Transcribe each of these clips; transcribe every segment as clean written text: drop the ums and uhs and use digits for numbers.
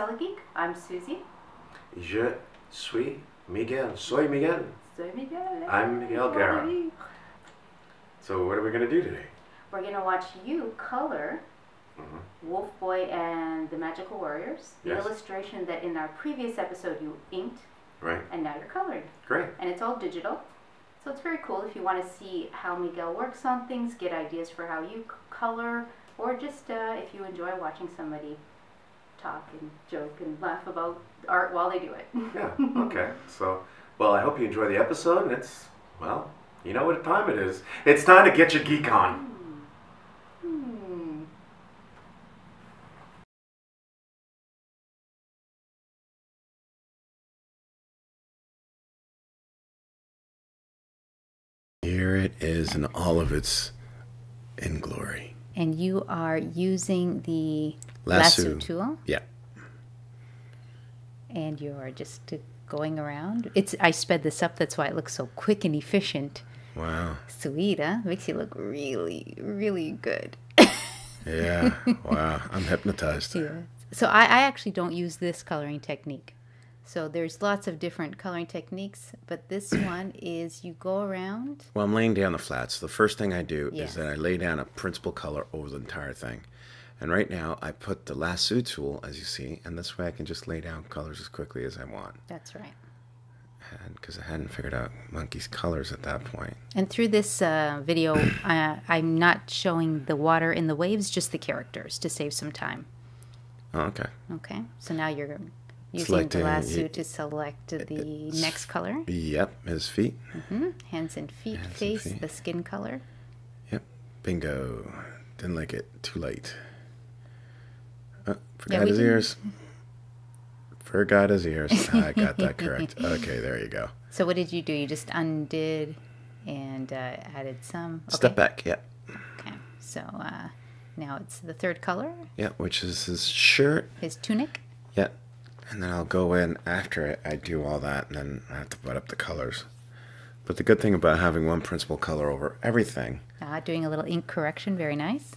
Sala Geek. I'm Susie. Je suis Miguel. Soy Miguel. Soy Miguel. I'm Miguel Guerra. So what are we going to do today? We're going to watch you color Wolf Boy and the Magical Warriors, the illustration that in our previous episode you inked, and now you're colored. Great. And it's all digital. So it's very cool if you want to see how Miguel works on things, get ideas for how you color, or just if you enjoy watching somebody talk and joke and laugh about art while they do it. Yeah, okay. So, well, I hope you enjoy the episode, and it's, well, you know what time it is. It's time to get your geek on. Here it is in all of its in glory. And you are using the lasso tool? Yeah. And you're just going around. I sped this up, that's why it looks so quick and efficient. Wow. Sweet, huh? Makes you look really, really good. Yeah, wow. I'm hypnotized. Yeah. So I actually don't use this coloring technique. So there's lots of different coloring techniques, but this one is you go around. Well, I'm laying down the flats. The first thing I do is that I lay down a principal color over the entire thing. And right now I put the lasso tool, as you see, and this way I can just lay down colors as quickly as I want. That's right. Because I hadn't figured out monkey's colors at that point. And through this video, I'm not showing the water in the waves, just the characters to save some time. Oh, okay. Okay. So now you're using the lasso to select the next color. Yep, his feet. Hands and feet, face, the skin color. Yep, bingo. Didn't like it, too light. Oh, forgot his ears. Forgot his ears. I got that correct. Okay, there you go. So what did you do? You just undid and added some. Okay. Step back, yep. Okay, so now it's the third color. Yep, which is his shirt. His tunic. Yep. And then I'll go in after it, I do all that, and then I have to put up the colors. But the good thing about having one principal color over everything. Doing a little ink correction, very nice.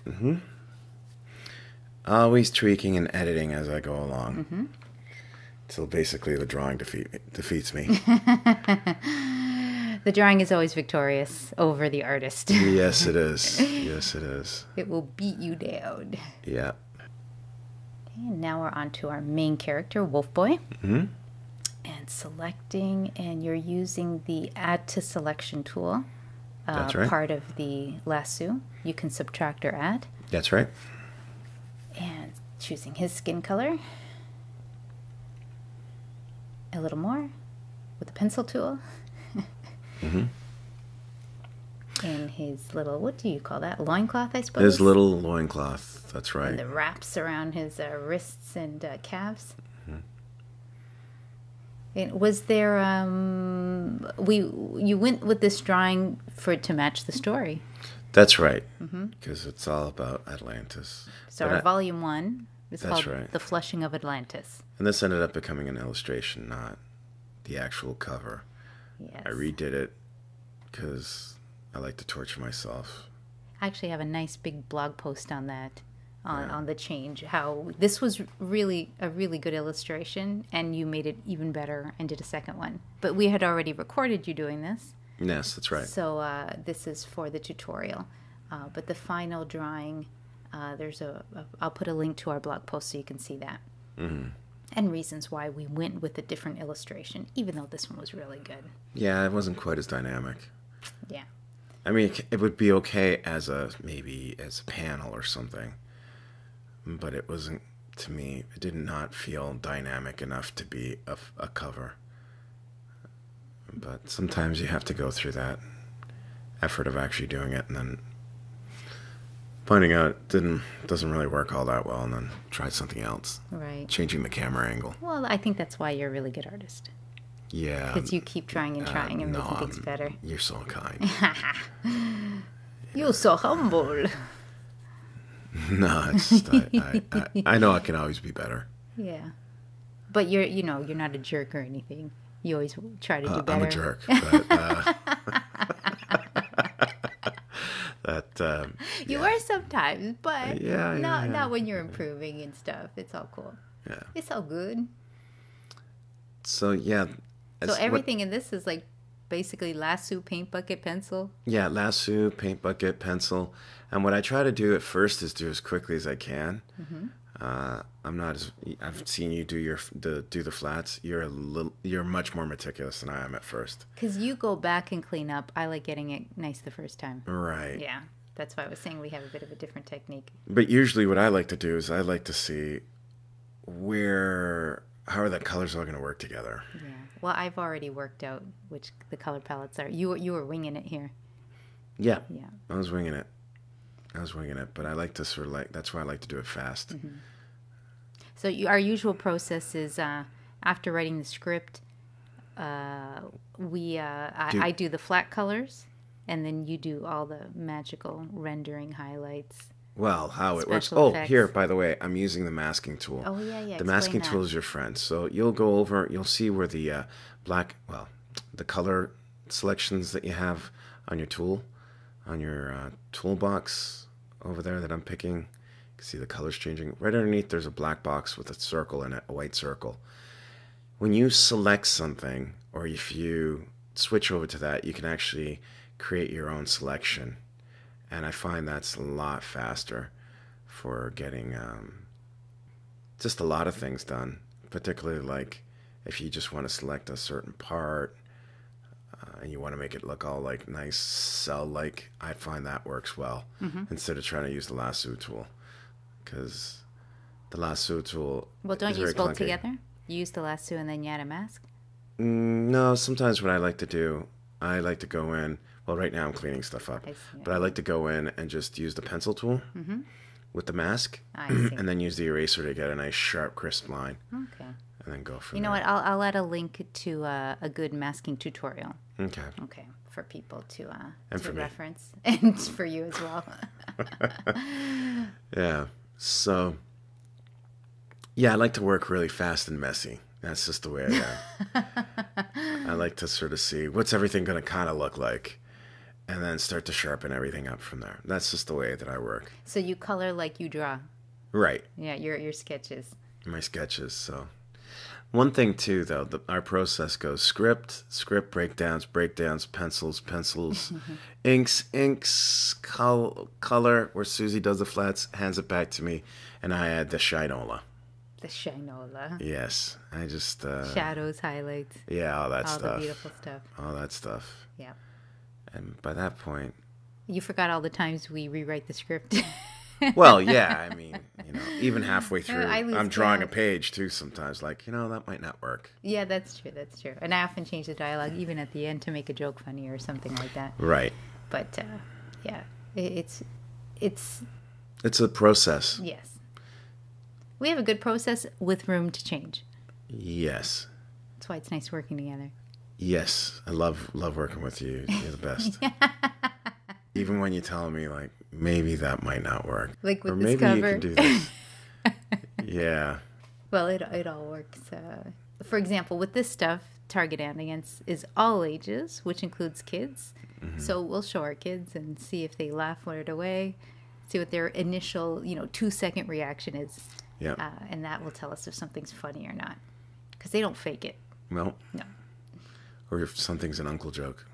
Always tweaking and editing as I go along. Till basically the drawing defeats me. The drawing is always victorious over the artist. Yes, it is. Yes, it is. It will beat you down. Yeah. And now we're on to our main character, Wolf Boy. And selecting, and you're using the Add to Selection tool. That's right. Part of the lasso. You can subtract or add. That's right. And choosing his skin color. A little more with the pencil tool. And his little, what do you call that? Loincloth, I suppose? His little loincloth, that's right. And the wraps around his wrists and calves. And was there, you went with this drawing for it to match the story. That's right, because it's all about Atlantis. So but our volume one is called The Flushing of Atlantis. And this ended up becoming an illustration, not the actual cover. Yes. I redid it because I like to torture myself. I actually have a nice big blog post on that, on the change, how this was really a really good illustration, and you made it even better and did a second one. But we had already recorded you doing this. Yes, that's right. So this is for the tutorial. But the final drawing, there's I'll put a link to our blog post so you can see that. And reasons why we went with a different illustration, even though this one was really good. Yeah, it wasn't quite as dynamic. Yeah. I mean, it would be okay as maybe as a panel or something, but it wasn't, to me, it did not feel dynamic enough to be a cover. But sometimes you have to go through that effort of actually doing it and then finding out it doesn't really work all that well, and then try something else. Right. Changing the camera angle. Well, I think that's why you're a really good artist. Yeah. Because you keep trying and trying and making things better. You're so kind. You're so humble. No, it's just, I know I can always be better. Yeah. But you're not a jerk or anything. You always try to do better. I'm a jerk. But, you are sometimes, but not when you're improving and stuff. It's all cool. Yeah. It's all good. So, yeah. So everything in this is like basically lasso, paint bucket, pencil. Yeah, lasso, paint bucket, pencil. And what I try to do at first is do as quickly as I can. Mm-hmm. I'm not as, I've seen you do the flats. You're much more meticulous than I am at first. Cause you go back and clean up. I like getting it nice the first time. Right. Yeah. That's why I was saying we have a bit of a different technique. But usually what I like to do is I like to see how are the colors all going to work together. Yeah. Well, I've already worked out which the color palettes are. You were winging it here. Yeah. Yeah. I was winging it, but I like to sort of like, that's why I like to do it fast. Mm-hmm. So our usual process is after writing the script, I do the flat colors, and then you do all the magical rendering highlights. Well, how it works. Effects. Oh, here, by the way, I'm using the masking tool. Oh, yeah, yeah. The masking tool is your friend. So you'll go over, you'll see where the the color selections that you have on your tool, on your toolbox over there that I'm picking. You can see the colors changing. Right underneath, there's a black box with a circle in it, a white circle. When you select something, or if you switch over to that, you can actually create your own selection. And I find that's a lot faster for getting just a lot of things done, particularly like if you just want to select a certain part and you want to make it look all like nice cell-like. I find that works well instead of trying to use the lasso tool, because the lasso tool. Well, don't you use both together? You use the lasso and then you add a mask? No, sometimes what I like to do, I like to go in. Well, right now I'm cleaning stuff up, but I like to go in and just use the pencil tool with the mask, and then use the eraser to get a nice sharp, crisp line. Okay. And then go from there. You know what? I'll add a link to a good masking tutorial. Okay. Okay, for people to reference, and for you as well. Yeah. So, yeah, I like to work really fast and messy. That's just the way I am. I like to sort of see what's everything going to kind of look like, and then start to sharpen everything up from there. That's just the way that I work. So you color like you draw. Right. Yeah, your sketches. My sketches, so. One thing, too, though, our process goes script, breakdowns, pencils, inks, color, where Susie does the flats, hands it back to me, and I add the shinola. The shinola. Yes. I just... shadows, highlights. Yeah, all that stuff. All the beautiful stuff. All that stuff. Yeah. And by that point... You forgot all the times we rewrite the script. Well, yeah, I mean, you know, even halfway through, I'm drawing a page, too, sometimes. Like, you know, that might not work. Yeah, that's true, that's true. And I often change the dialogue, even at the end, to make a joke funny or something like that. Right. But, yeah, it's a process. Yes. We have a good process with room to change. Yes. That's why it's nice working together. Yes, I love working with you. You're the best. Yeah. Even when you tell me, like, maybe that might not work. Like with this cover. Or maybe you can do this. Yeah. Well, it all works. For example, with this stuff, target audience is all ages, which includes kids. Mm-hmm. So we'll show our kids and see if they laugh right away, see what their initial, you know, 2-second reaction is. Yeah. And that will tell us if something's funny or not. Because they don't fake it. No. No. Or if something's an uncle joke.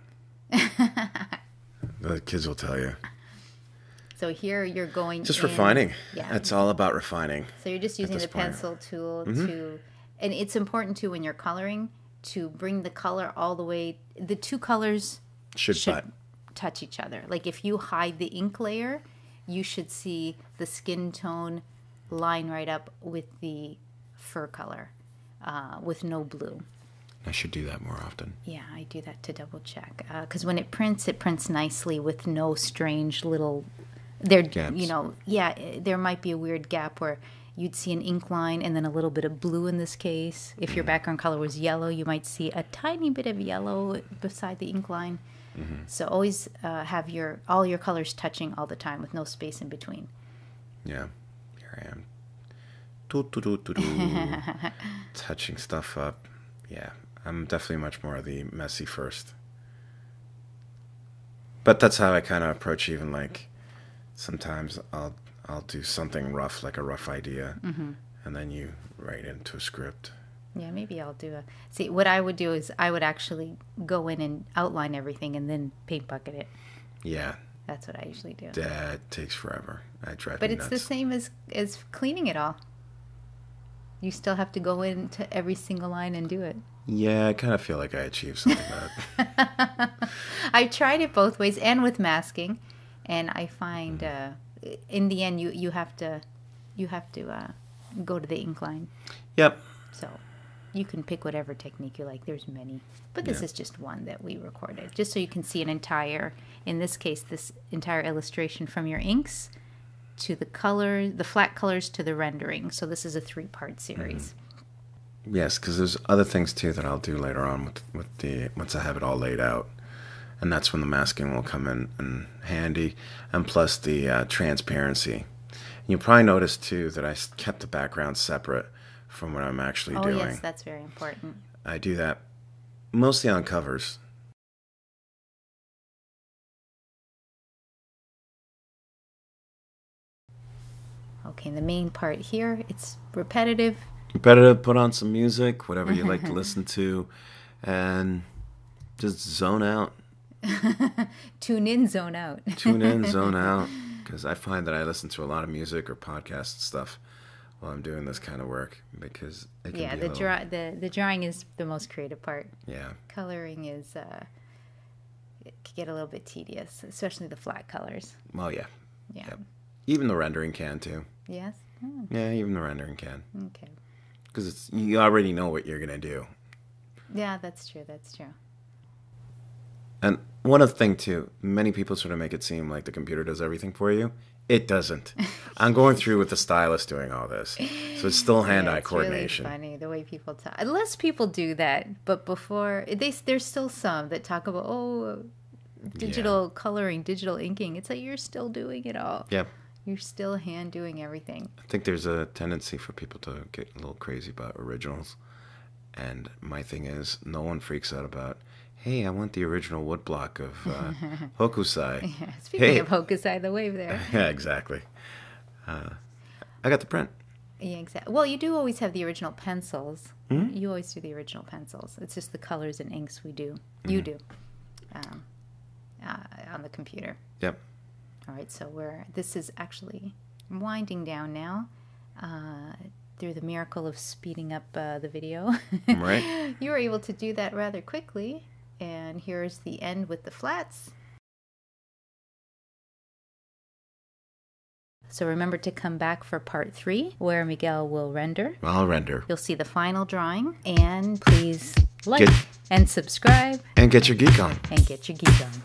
The kids will tell you. So here you're going just refining. Yeah. It's all about refining. So you're just using the pencil tool to... And it's important, too, when you're coloring, to bring the color all the way... The two colors should touch each other. Like if you hide the ink layer, you should see the skin tone line right up with the fur color, with no blue. I should do that more often. Yeah, I do that to double check. Because when it prints nicely with no strange little, gaps. You know, yeah, there might be a weird gap where you'd see an ink line and then a little bit of blue in this case. If your background color was yellow, you might see a tiny bit of yellow beside the ink line. Mm-hmm. So always have all your colors touching all the time with no space in between. Yeah, here I am. Touching stuff up. Yeah. I'm definitely much more of the messy first. But that's how I kind of approach even like sometimes I'll do something rough, like a rough idea. Mm-hmm. And and then you write into a script. Yeah, maybe I'll do a... See, what I would do is I would actually go in and outline everything and then paint bucket it. Yeah. That's what I usually do. That takes forever. I drive me nuts. But it's the same as cleaning it all. You still have to go into every single line and do it. Yeah, I kind of feel like I achieved something bad. I tried it both ways and with masking, and I find in the end you have to go to the ink line. Yep. So you can pick whatever technique you like. There's many, but this is just one that we recorded, just so you can see an entire, in this case, this entire illustration from your inks to the color, the flat colors to the rendering. So this is a 3-part series. Mm-hmm. Yes, because there's other things too that I'll do later on with the, once I have it all laid out, and that's when the masking will come in and handy, and plus the transparency. And you'll probably notice too that I kept the background separate from what I'm actually doing. Oh yes, that's very important. I do that mostly on covers. Okay, the main part here, it's repetitive. Repetitive, put on some music, whatever you like to listen to, and just zone out. Tune in, zone out. Tune in, zone out, because I find that I listen to a lot of music or podcast stuff while I'm doing this kind of work, because it can be a little... the drawing is the most creative part. Yeah. Coloring is, it can get a little bit tedious, especially the flat colors. Well, yeah. Yeah. Yep. Even the rendering can, too. Yes? Oh. Yeah, even the rendering can. Okay. Because you already know what you're going to do. Yeah, that's true. That's true. And one other thing, too, many people sort of make it seem like the computer does everything for you. It doesn't. I'm going through with the stylus doing all this. So it's still hand-eye coordination. It's really funny the way people talk. Less people do that, but before, there's still some that talk about, oh, digital coloring, digital inking. It's like you're still doing it all. Yeah. You're still hand doing everything. I think there's a tendency for people to get a little crazy about originals. And my thing is, no one freaks out about, hey, I want the original woodblock of Hokusai. Yeah, speaking of Hokusai, the wave there. Yeah, exactly. I got the print. Yeah, exactly. Well, you do always have the original pencils. Mm-hmm. You always do the original pencils. It's just the colors and inks we do. Mm-hmm. You do. On the computer. Yep. All right, so this is actually winding down now through the miracle of speeding up the video. Right. You were able to do that rather quickly, and here's the end with the flats. So remember to come back for part 3, where Miguel will render. I'll render. You'll see the final drawing, and please like and subscribe. And get your geek on.